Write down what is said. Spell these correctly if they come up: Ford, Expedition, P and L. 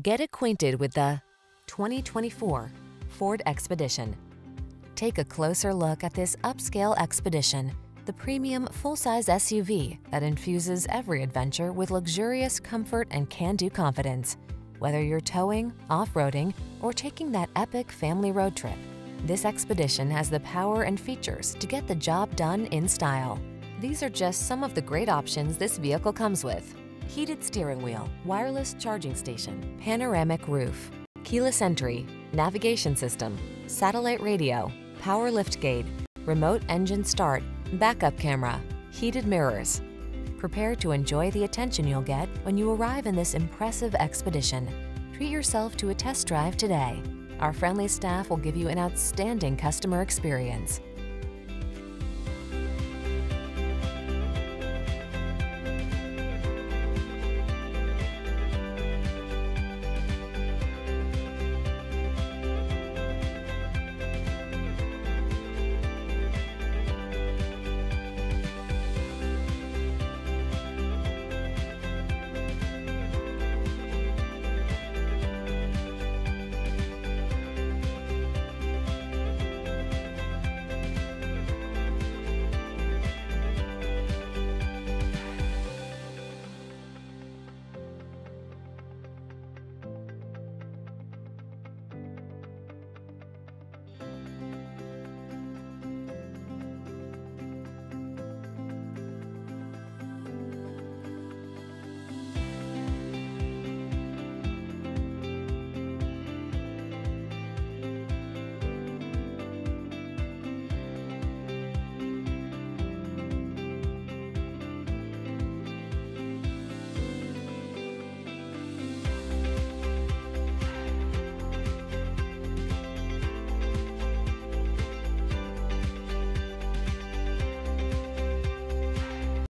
Get acquainted with the 2024 Ford Expedition. Take a closer look at this upscale Expedition, the premium full-size SUV that infuses every adventure with luxurious comfort and can-do confidence. Whether you're towing, off-roading, or taking that epic family road trip, this Expedition has the power and features to get the job done in style. These are just some of the great options this vehicle comes with: heated steering wheel, wireless charging station, panoramic roof, keyless entry, navigation system, satellite radio, power liftgate, remote engine start, backup camera, heated mirrors. Prepare to enjoy the attention you'll get when you arrive in this impressive Expedition. Treat yourself to a test drive today. Our friendly staff will give you an outstanding customer experience.